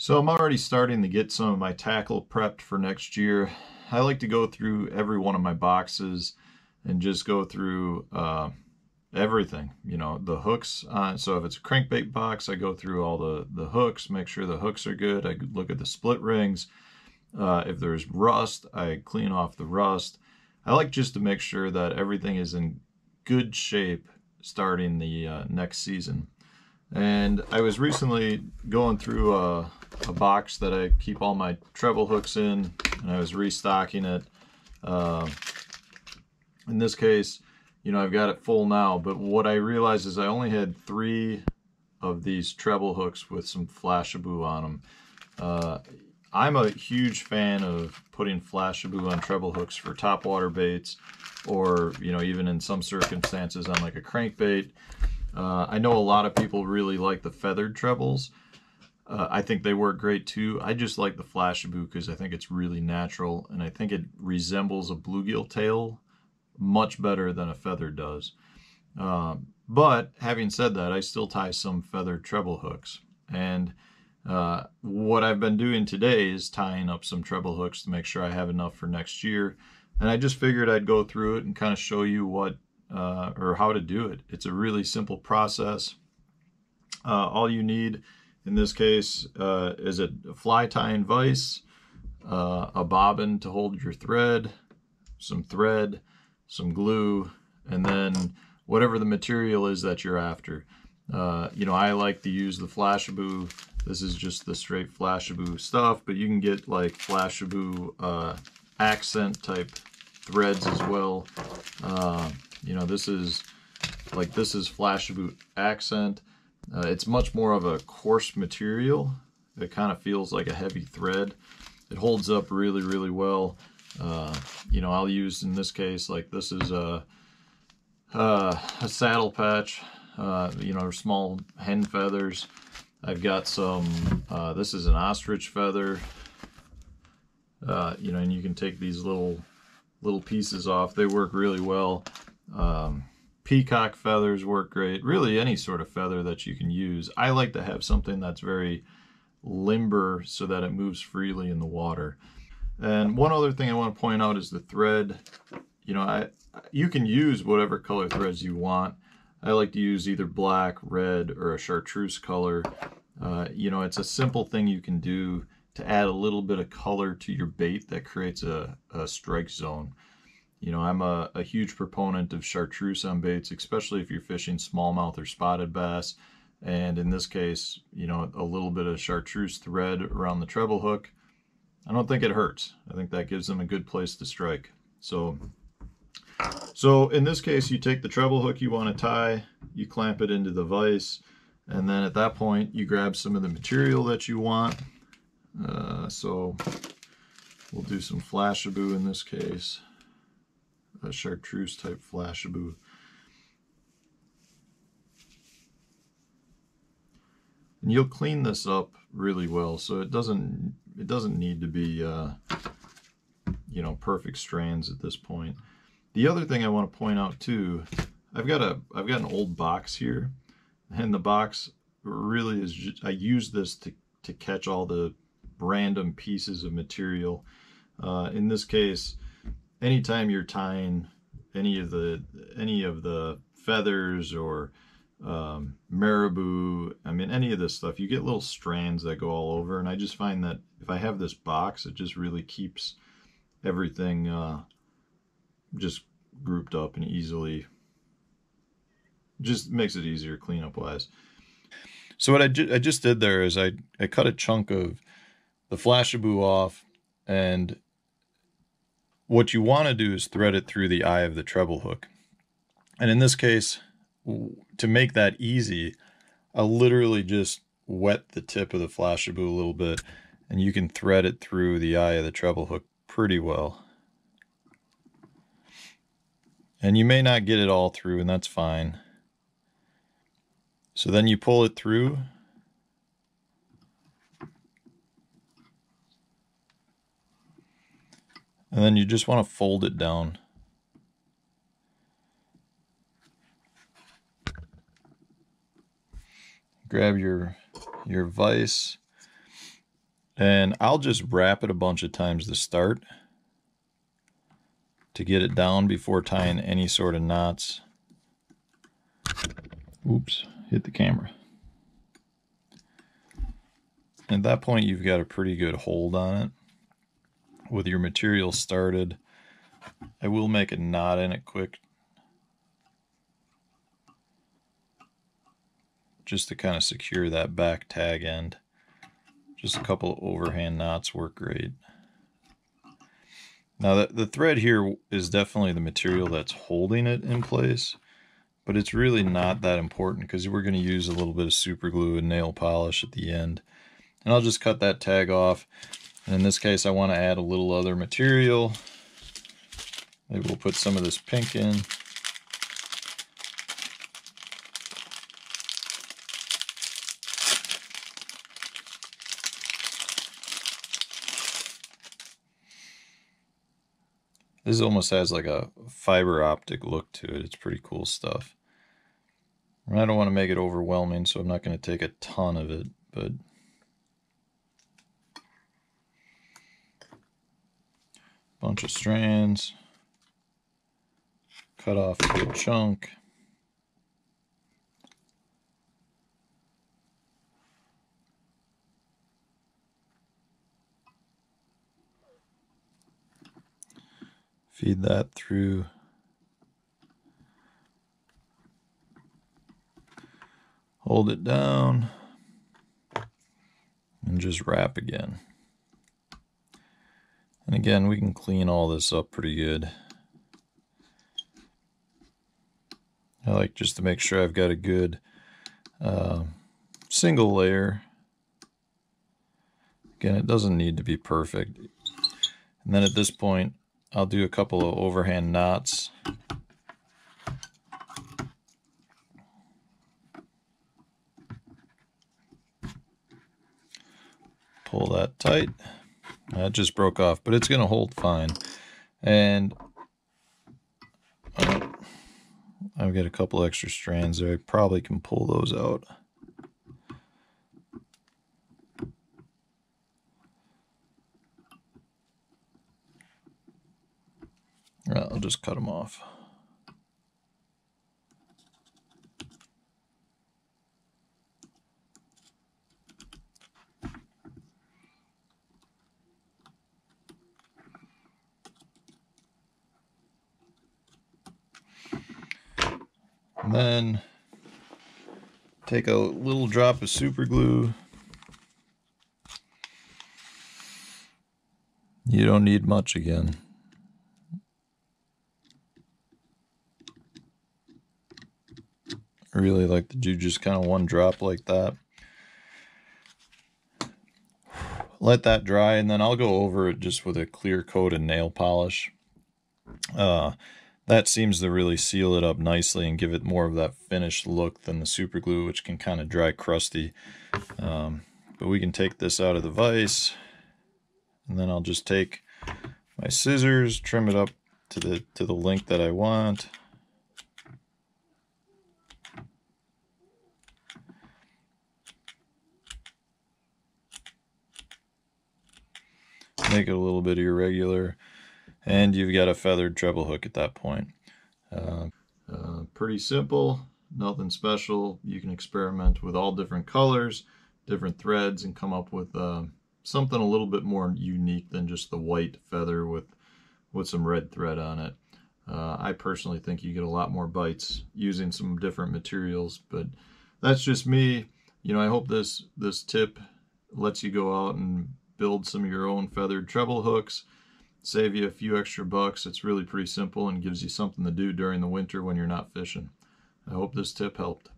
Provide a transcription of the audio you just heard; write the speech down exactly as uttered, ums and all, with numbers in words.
So I'm already starting to get some of my tackle prepped for next year. I like to go through every one of my boxes and just go through uh, everything, you know, the hooks. Uh, so if it's a crankbait box, I go through all the, the hooks, make sure the hooks are good. I look at the split rings. Uh, if there's rust, I clean off the rust. I like just to make sure that everything is in good shape starting the uh, next season. And I was recently going through a, a box that I keep all my treble hooks in, and I was restocking it. Uh, in this case, you know, I've got it full now, but what I realized is I only had three of these treble hooks with some flashaboo on them. Uh, I'm a huge fan of putting flashaboo on treble hooks for topwater baits, or, you know, even in some circumstances on like a crankbait. Uh, I know a lot of people really like the feathered trebles. Uh, I think they work great too. I just like the flashaboo because I think it's really natural, and I think it resembles a bluegill tail much better than a feather does. Uh, but having said that, I still tie some feathered treble hooks. And uh, what I've been doing today is tying up some treble hooks to make sure I have enough for next year. And I just figured I'd go through it and kind of show you what Uh, or how to do it. It's a really simple process. Uh, all you need in this case uh, is a fly tying vise, uh, a bobbin to hold your thread, some thread, some glue, and then whatever the material is that you're after. Uh, you know, I like to use the flashaboo. This is just the straight flashaboo stuff, but you can get like flashaboo uh, accent type threads as well. Uh, You know, this is like this is flashaboo accent. Uh, it's much more of a coarse material. It kind of feels like a heavy thread. It holds up really, really well. Uh, you know, I'll use in this case, like this is a uh, a saddle patch. Uh, you know, small hen feathers. I've got some. Uh, this is an ostrich feather. Uh, you know, and you can take these little little pieces off. They work really well. Um, peacock feathers work great. Really any sort of feather that you can use. I like to have something that's very limber so that it moves freely in the water. And one other thing I want to point out is the thread. You know, I you can use whatever color threads you want. I like to use either black, red, or a chartreuse color. Uh, you know, it's a simple thing you can do to add a little bit of color to your bait that creates a, a strike zone. You know, I'm a, a huge proponent of chartreuse on baits, especially if you're fishing smallmouth or spotted bass. And in this case, you know, a little bit of chartreuse thread around the treble hook, I don't think it hurts. I think that gives them a good place to strike. So, so in this case, you take the treble hook you want to tie, you clamp it into the vise, and then at that point, you grab some of the material that you want. Uh, so we'll do some flashaboo in this case. A chartreuse type flashaboo. And you'll clean this up really well, so it doesn't it doesn't need to be uh, you know, perfect strands at this point. The other thing I want to point out too, I've got a I've got an old box here, and the box really is just, I use this to to catch all the random pieces of material. Uh, in this case, anytime you're tying any of the any of the feathers or um, marabou, I mean any of this stuff, you get little strands that go all over, and I just find that if I have this box, it just really keeps everything uh, just grouped up and easily, just makes it easier cleanup wise. So what I, ju I just did there is I, I cut a chunk of the flashaboo off, and what you want to do is thread it through the eye of the treble hook. And in this case, to make that easy, I literally just wet the tip of the flashaboo a little bit, and you can thread it through the eye of the treble hook pretty well. And you may not get it all through, and that's fine. So then you pull it through. And then you just want to fold it down. Grab your your vise, And I'll just wrap it a bunch of times to start to get it down before tying any sort of knots. Oops, hit the camera. At that point, you've got a pretty good hold on it. With your material started, I will make a knot in it quick, just to kind of secure that back tag end. Just a couple of overhand knots work great. Now the, the thread here is definitely the material that's holding it in place, but it's really not that important because we're going to use a little bit of super glue and nail polish at the end. And I'll just cut that tag off. And in this case, I want to add a little other material. Maybe we'll put some of this pink in. This almost has like a fiber optic look to it. It's pretty cool stuff. And I don't want to make it overwhelming, so I'm not going to take a ton of it, but bunch of strands, cut off a good chunk. Feed that through. Hold it down and just wrap again. And again, we can clean all this up pretty good. I like just to make sure I've got a good uh, single layer. Again, it doesn't need to be perfect. And then at this point, I'll do a couple of overhand knots. Pull that tight. That just broke off, but it's going to hold fine. And uh, I've got a couple extra strands there. I probably can pull those out. I'll just cut them off. And then take a little drop of super glue. You don't need much again. I really like to do just kind of one drop like that. Let that dry, and then I'll go over it just with a clear coat and nail polish. Uh, that seems to really seal it up nicely and give it more of that finished look than the super glue, which can kind of dry crusty. Um, but we can take this out of the vise, and then I'll just take my scissors, trim it up to the to the length that I want. Make it a little bit irregular, and you've got a feathered treble hook at that point. Uh, uh, pretty simple, nothing special. You can experiment with all different colors, different threads, and come up with uh, something a little bit more unique than just the white feather with, with some red thread on it. Uh, I personally think you get a lot more bites using some different materials, but that's just me. You know, I hope this, this tip lets you go out and build some of your own feathered treble hooks, save you a few extra bucks. It's really pretty simple and gives you something to do during the winter when you're not fishing. I hope this tip helped.